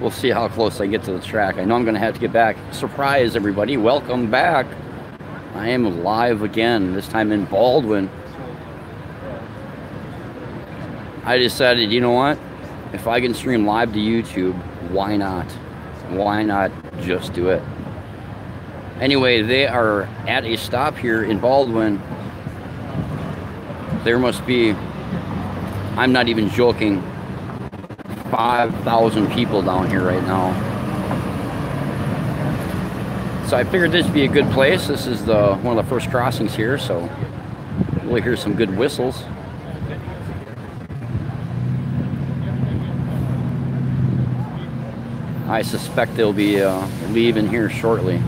We'll see how close I get to the track. I know I'm going to have to get back. Surprise, everybody. Welcome back. I am live again, this time in Baldwin. I decided, you know what? If I can stream live to YouTube, why not? Why not just do it? Anyway, they are at a stop here in Baldwin. There must be, I'm not even joking, 5,000 people down here right now. So I figured this would be a good place. This is one of the first crossings here, so we'll hear some good whistles. I suspect they'll be leaving here shortly.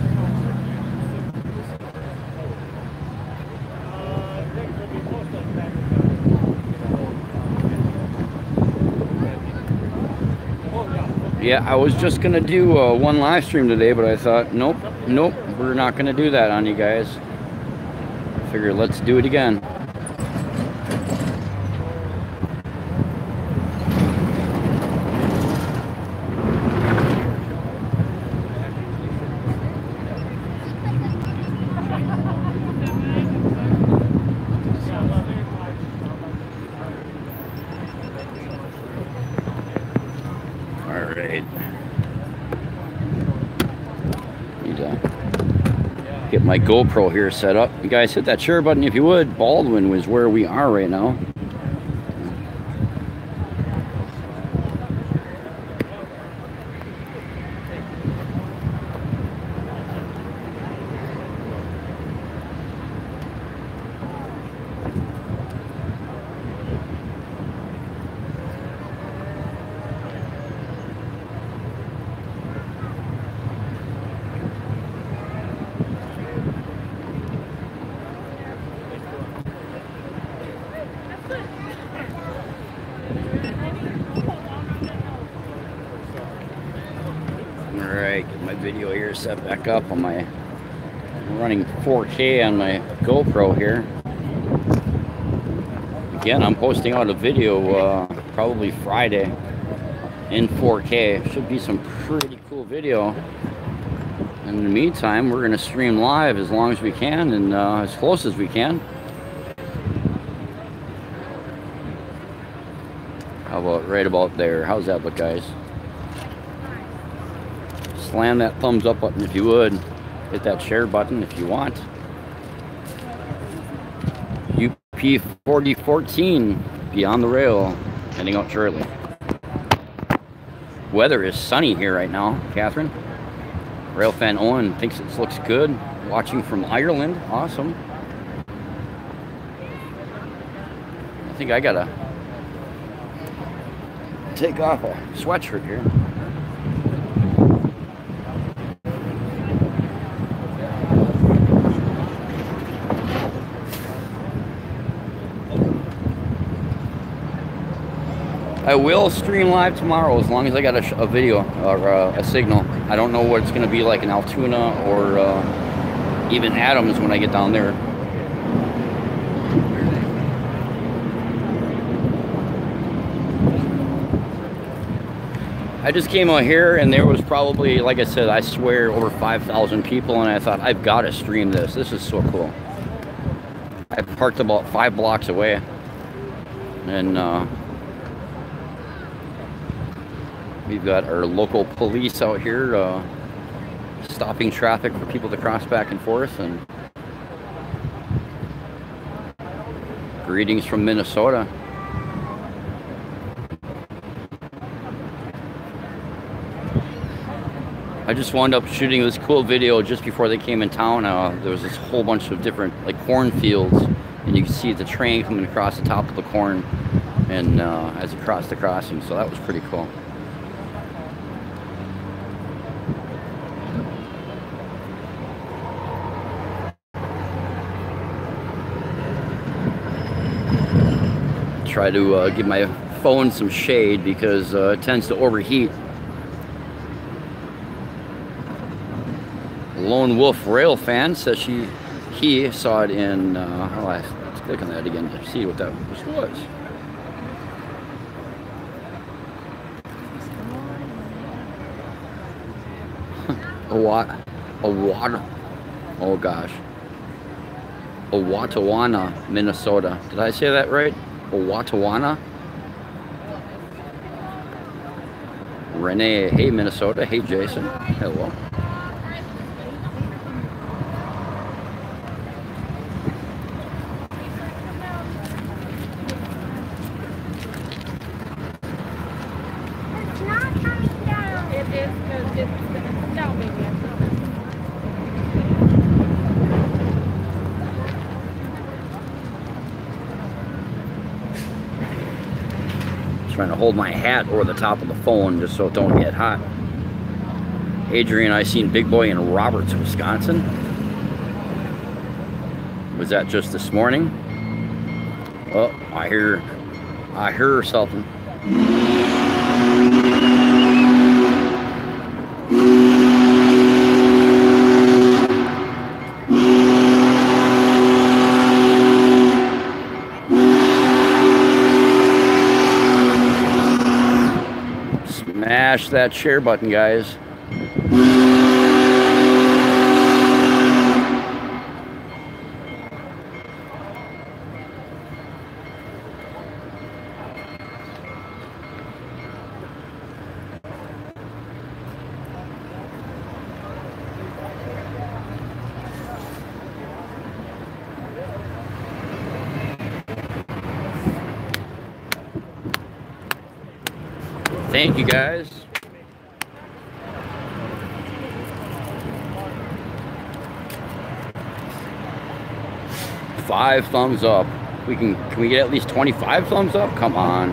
Yeah, I was just gonna do one live stream today, but I thought, nope, we're not gonna do that on you guys. I figured let's do it again. My GoPro here set up. You guys hit that share button if you would. Baldwin was where we are right now. Set back up on my, I'm running 4K on my GoPro here. Again, I'm posting out a video probably Friday in 4K. Should be some pretty cool video. In the meantime, we're going to stream live as long as we can and as close as we can. How about right about there? How's that look, guys? Slam that thumbs up button if you would. Hit that share button if you want. UP 4014 beyond the rail, heading out shortly. Weather is sunny here right now, Catherine. Rail fan Owen thinks it looks good. Watching from Ireland, awesome. I think I gotta take off a sweatshirt here. I will stream live tomorrow as long as I got a video or a signal. I don't know what it's going to be like in Altoona or even Adams when I get down there. I just came out here and there was probably, like I said, I swear over 5,000 people, and I thought, I've got to stream this. This is so cool. I parked about 5 blocks away and we've got our local police out here stopping traffic for people to cross back and forth. And greetings from Minnesota. I just wound up shooting this cool video just before they came in town. There was this whole bunch of different like cornfields, and you can see the train coming across the top of the corn and as it crossed the crossing. So that was pretty cool. Try to give my phone some shade because it tends to overheat. Lone Wolf Rail fan says he saw it in. Oh, let's click on that again to see what that was. Owatonna, Minnesota. Did I say that right? Owatonna. Renee, hey Minnesota, hey Jason, hello. Hold my hat over the top of the phone just so it don't get hot. Adrian, I seen Big Boy in Roberts, Wisconsin. Was that just this morning? Oh, I hear something. Smash that share button, guys. Thank you, guys. Five thumbs up. We can we get at least 25 thumbs up? Come on.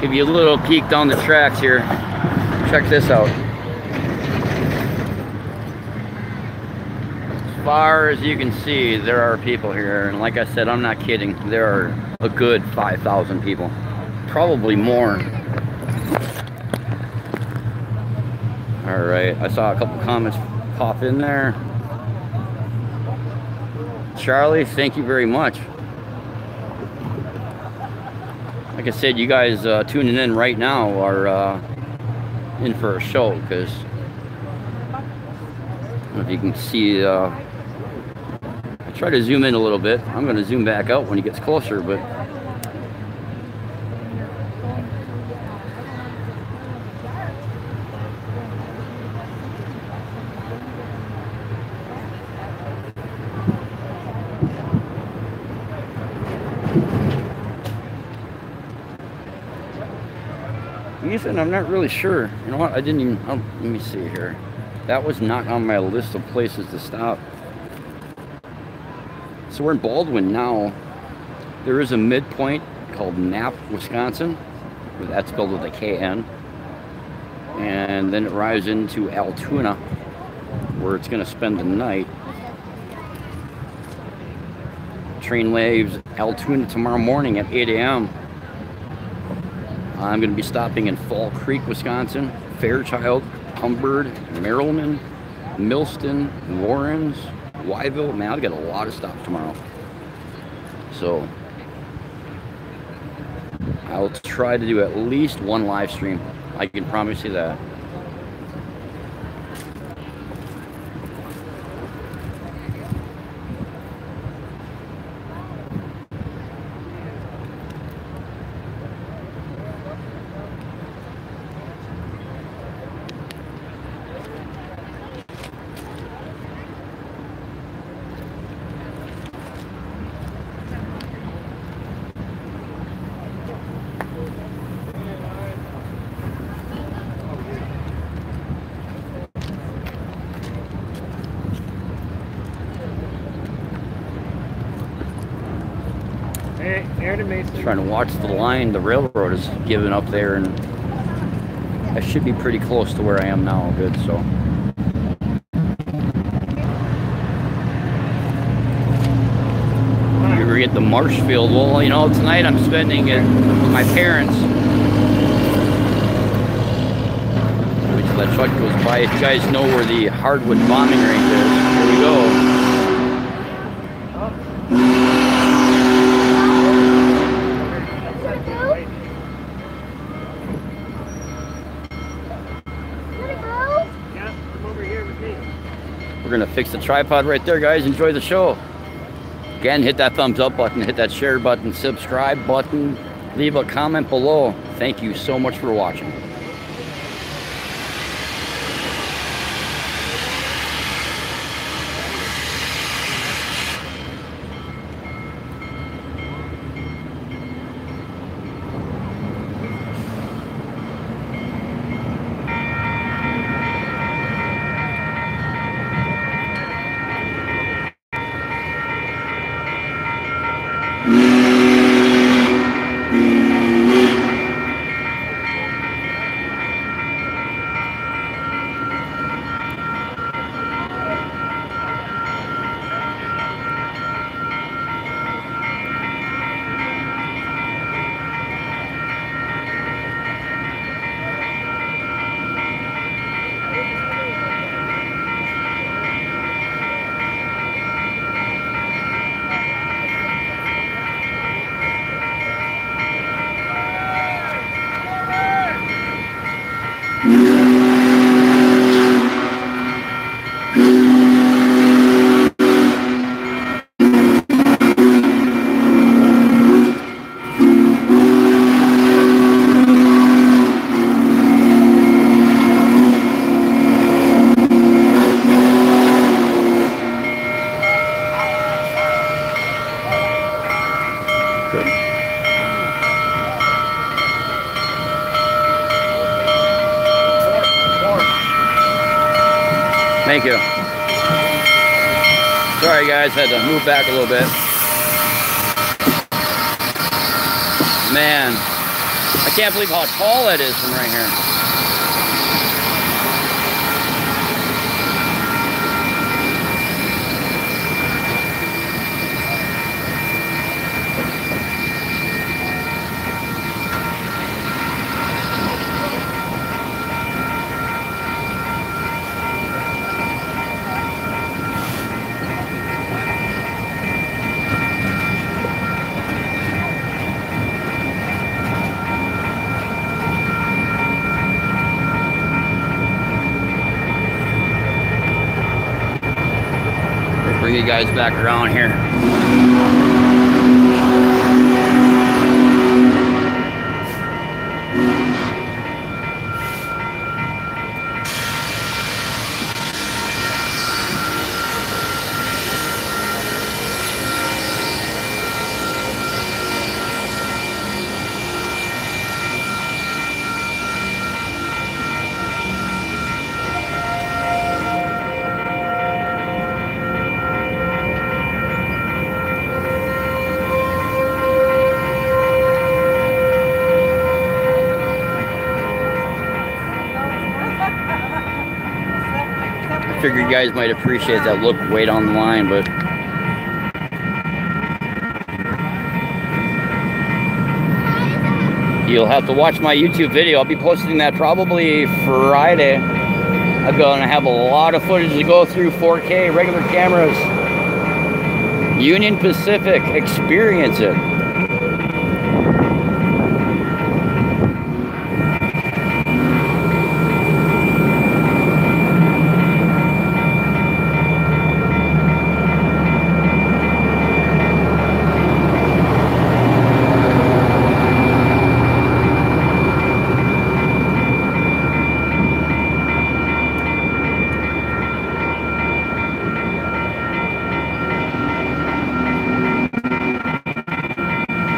Give you a little peek down the tracks here. Check this out. As far as you can see, there are people here, and like I said, I'm not kidding. There are a good 5,000 people, probably more. All right, I saw a couple comments pop in there. Charlie, thank you very much. Like I said, you guys tuning in right now are in for a show, because if you can see, I try to zoom in a little bit. I'm going to zoom back out when he gets closer, but Ethan, I'm not really sure. You know what? I didn't even. Let me see here. That was not on my list of places to stop. So we're in Baldwin now. There is a midpoint called Knapp, Wisconsin. That's spelled with a K-N. And then it rides into Altoona, where it's going to spend the night. Train leaves Altoona tomorrow morning at 8 a.m. I'm going to be stopping in Fall Creek, Wisconsin, Fairchild, Humbird, Merrillan, Milston, Warrens, Wyville. Man, I've got a lot of stops tomorrow. So I'll try to do at least one live stream. I can promise you that. Trying to watch the line the railroad is giving up there, and I should be pretty close to where I am now. Good, so. You ever get to Marshfield? Well, you know, tonight I'm spending it with my parents. Wait till that truck goes by. You guys know where the hardwood bombing range is. Here we go. Fix the tripod right there, guys. Enjoy the show. Again, hit that thumbs up button, hit that share button, subscribe button, leave a comment below. Thank you so much for watching. Thank you. Sorry guys, had to move back a little bit. Man, I can't believe how tall that is from right here. You guys back around here. Figured you guys might appreciate that look weight on the line, but you'll have to watch my YouTube video. I'll be posting that probably Friday. I'm gonna have a lot of footage to go through. 4K regular cameras, Union Pacific, experience it.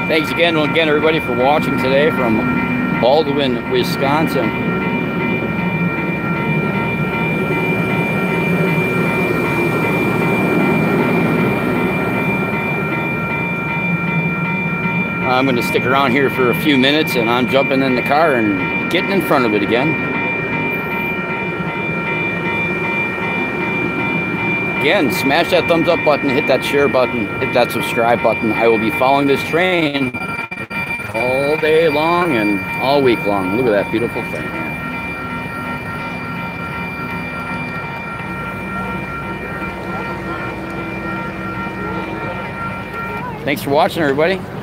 Thanks again, everybody, for watching today from Baldwin, Wisconsin. I'm going to stick around here for a few minutes, and I'm jumping in the car and getting in front of it again. Again, smash that thumbs up button, hit that share button, hit that subscribe button. I will be following this train all day long and all week long. Look at that beautiful thing. Thanks for watching, everybody.